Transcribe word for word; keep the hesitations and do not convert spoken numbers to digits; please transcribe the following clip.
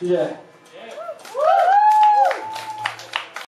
Yeah.